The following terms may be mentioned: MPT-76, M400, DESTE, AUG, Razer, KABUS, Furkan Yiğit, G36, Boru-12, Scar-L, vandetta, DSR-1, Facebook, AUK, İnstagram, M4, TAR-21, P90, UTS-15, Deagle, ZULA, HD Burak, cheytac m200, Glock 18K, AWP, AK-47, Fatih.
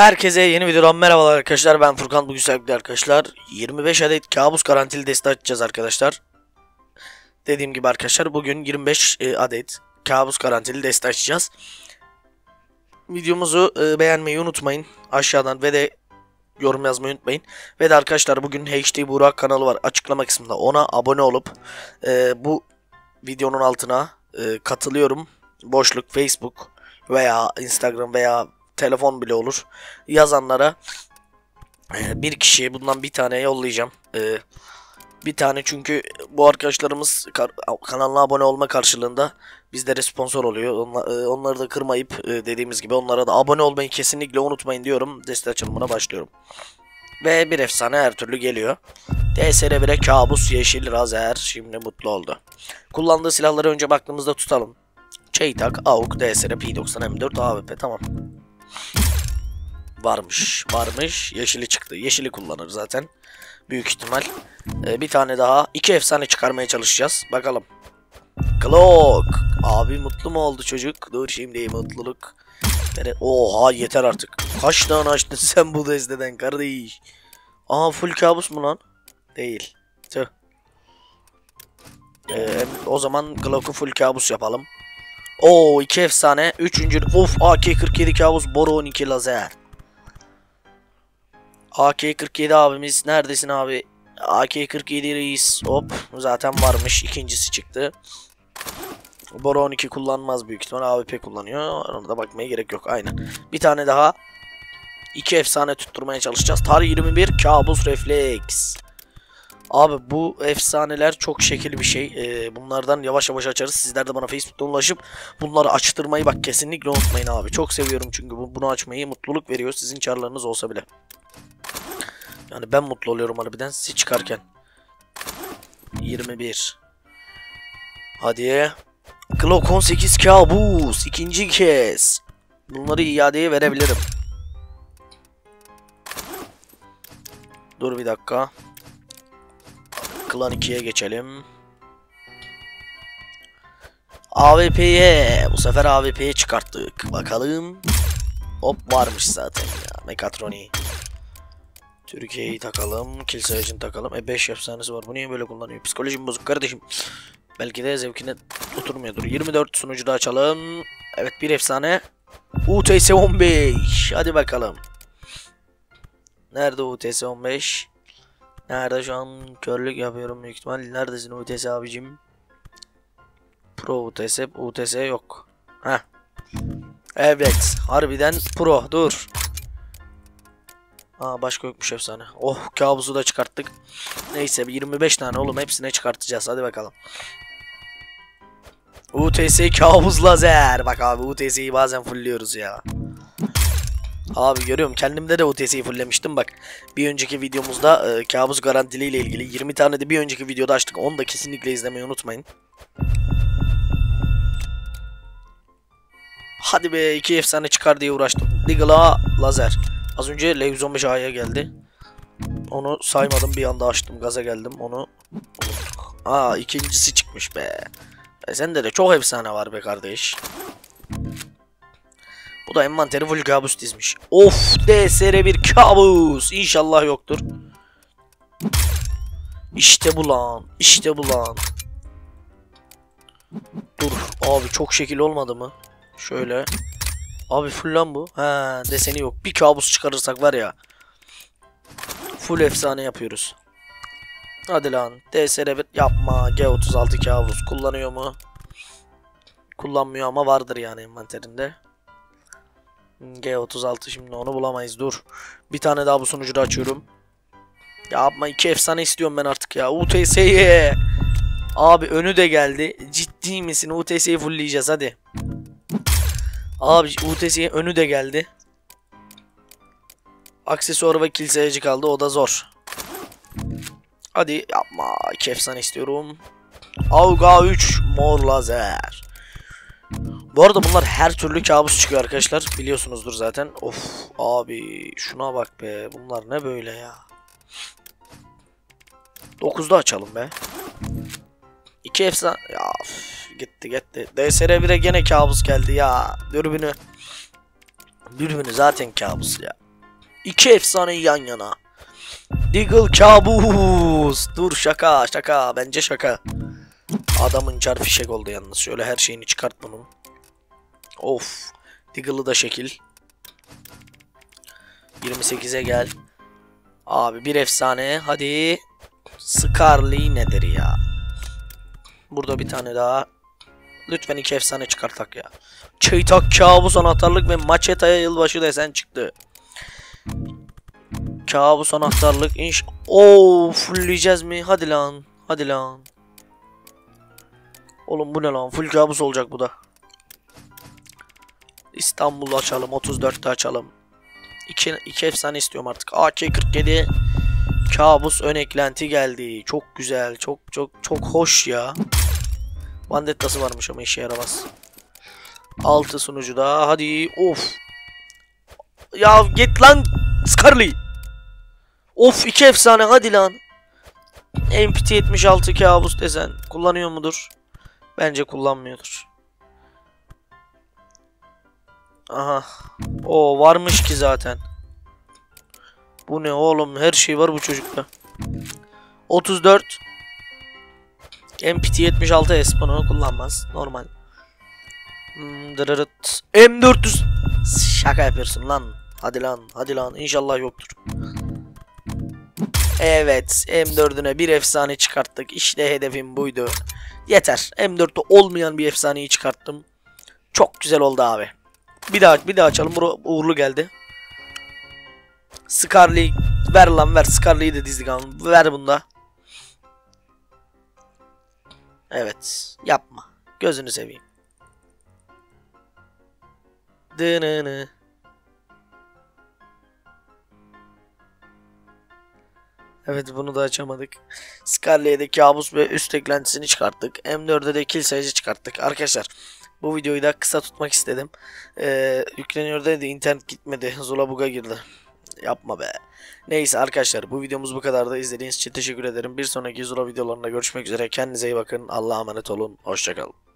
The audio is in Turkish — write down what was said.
Herkese yeni videodan merhabalar arkadaşlar, ben Furkan. Bugün sevgili arkadaşlar 25 adet kabus garantili deste açacağız arkadaşlar. Dediğim gibi arkadaşlar bugün 25 adet kabus garantili deste açacağız. Videomuzu beğenmeyi unutmayın aşağıdan ve de yorum yazmayı unutmayın. Ve de arkadaşlar bugün HD Burak kanalı var, açıklama kısmında, ona abone olup bu videonun altına katılıyorum boşluk Facebook veya Instagram veya telefon bile olur yazanlara bir kişiye bundan bir tane yollayacağım. Bir tane, çünkü bu arkadaşlarımız kanalına abone olma karşılığında bizlere sponsor oluyor. Onları da kırmayıp dediğimiz gibi onlara da abone olmayı kesinlikle unutmayın diyorum. Deste açılımına başlıyorum. Ve bir efsane her türlü geliyor. DSR-1'e kabus yeşil Razer şimdi mutlu oldu. Kullandığı silahları önce aklımızda tutalım. Çeytak, AUK, DSR, P90, M4, AWP, tamam. Varmış. Yeşili çıktı. Yeşili kullanır zaten. Büyük ihtimal. Bir tane daha. İki efsane çıkarmaya çalışacağız. Bakalım. Glock. Abi mutlu mu oldu çocuk? Dur şimdi mutluluk. Oha yeter artık. Kaç tane açtın sen bu desteden kardeş? Aha full kabus mu lan? Değil. Tüh. O zaman Glock'u full kabus yapalım. Oo, iki efsane. Üçüncü. Of, AK-47 kabus. Boru-12 lazer. AK-47 abimiz. Neredesin abi? AK-47 reis. Hop. Zaten varmış. İkincisi çıktı. Boru-12 kullanmaz büyük ihtimal. AWP kullanıyor. Ona da bakmaya gerek yok. Aynen. Bir tane daha. İki efsane tutturmaya çalışacağız. TAR-21 kabus refleks. Abi bu efsaneler çok şekil bir şey. Bunlardan yavaş yavaş açarız. Sizler de bana Facebook'tan ulaşıp bunları açtırmayı bak kesinlikle unutmayın abi. Çok seviyorum çünkü bunu açmayı, mutluluk veriyor sizin çarlarınız olsa bile. Yani ben mutlu oluyorum harbiden siz çıkarken. 21. Hadi. Glock 18 kabus. İkinci kez. Bunları iadeye verebilirim. Dur bir dakika. Klan 2'ye geçelim. AWP'ye. Bu sefer AWP'ye çıkarttık. Bakalım. Hop, varmış zaten ya. Mekatroni. Türkiye'yi takalım. Kilise için takalım. 5 efsanesi var. Bu niye böyle kullanıyor? Psikolojim bozuk kardeşim. Belki de zevkine oturmuyordur. 24 sunucu da açalım. Evet, bir efsane. UTS-15. Hadi bakalım. Nerede UTS-15? Nerede şu an? Körlük yapıyorum büyük ihtimal. Neredesin UTS abicim? Pro UTS. UTS yok. Heh. Evet. Harbiden pro. Dur. Aa, başka yokmuş efsane. Oh, kabusu da çıkarttık. Neyse, 25 tane oğlum, hepsine çıkartacağız. Hadi bakalım. UTS kabus lazer. Bak abi, UTS'yi bazen fulliyoruz ya. Abi görüyorum, kendimde de UTS'yi fullemiştim bak. Bir önceki videomuzda kabus garantili ile ilgili 20 tane de bir önceki videoda açtık. Onu da kesinlikle izlemeyi unutmayın. Hadi be, iki efsane çıkar diye uğraştım. Digla lazer. Az önce L115A'ya geldi. Onu saymadım, bir anda açtım, gaza geldim, onu unuttuk. Aa, ikincisi çıkmış be. Sende de çok efsane var be kardeş. Bu da envanteri full kabus dizmiş. Of, DSR-1 kabus. İnşallah yoktur. İşte bu lan. İşte bu lan. Dur abi, çok şekil olmadı mı? Şöyle. Abi full lan bu. Ha, deseni yok. Bir kabus çıkarırsak var ya. Full efsane yapıyoruz. Hadi lan. DSR-1 yapma. G36 kabus. Kullanıyor mu? Kullanmıyor ama vardır yani envanterinde. G36, şimdi onu bulamayız, dur. Bir tane daha bu sunucuda açıyorum. Yapma, iki efsane istiyorum ben artık ya. UTS'ye. Abi önü de geldi. Ciddi misin? UTS'yi fullleyeceğiz hadi. Abi UTS'ye önü de geldi. Aksesuar ve kiliseci kaldı, o da zor. Hadi yapma, iki efsane istiyorum. AUG 3 mor lazer. Bu arada bunlar her türlü kabus çıkıyor arkadaşlar. Biliyorsunuzdur zaten. Of abi, şuna bak be. Bunlar ne böyle ya. 9'da açalım be. 2 efsane. Ya gitti. DSR-1'e gene kabus geldi ya. Dürbünü zaten kabus ya. İki efsaneyi yan yana. Deagle kabus. Dur, şaka şaka, bence şaka. Adamın çar fişek oldu yalnız. Şöyle her şeyini çıkart bunu. Of. Deagle'ı da şekil. 28'e gel. Abi bir efsane. Hadi. Scar-L nedir ya? Burada bir tane daha. Lütfen iki efsane çıkartak ya. Çeytak kabus anahtarlık ve maçetaya yılbaşı desen çıktı. Kabus anahtarlık inş. Oo, fullleyeceğiz mi? Hadi lan. Hadi lan. Oğlum bu ne lan? Full kabus olacak bu da. İstanbul'u açalım. 34'te açalım. İki efsane istiyorum artık. AK-47 kabus ön eklenti geldi. Çok güzel. Çok hoş ya. Vandettası varmış ama işe yaramaz. 6 sunucu da. Hadi. Of. Ya git lan Scar-L. Of, iki efsane hadi lan. MPT-76 kabus desen kullanıyor mudur? Bence kullanmıyordur. Aha. O varmış ki zaten. Bu ne oğlum? Her şey var bu çocukta. 34 MPT-76 S bunu kullanmaz. Normal. M400. Şaka yapıyorsun lan. Hadi lan. Hadi lan. İnşallah yoktur. Evet. M4'üne bir efsane çıkarttık. İşte hedefim buydu. Yeter. M4'te olmayan bir efsaneyi çıkarttım. Çok güzel oldu abi. Bir daha açalım. Bura uğurlu geldi. Scar-L ver lan ver. Scar-L'yi de dizdik abi. Ver bunda. Evet. Yapma. Gözünü seveyim. Dınını. Evet, bunu da açamadık. Scar-L'ye de kabus ve üst eklentisini çıkarttık. M4'e de kill sayıcı çıkarttık. Arkadaşlar bu videoyu da kısa tutmak istedim. Yükleniyor dedi, internet gitmedi. Zula bug'a girdi. Yapma be. Neyse arkadaşlar, bu videomuz bu kadar da. İzlediğiniz için teşekkür ederim. Bir sonraki Zula videolarında görüşmek üzere. Kendinize iyi bakın. Allah'a emanet olun. Hoşçakalın.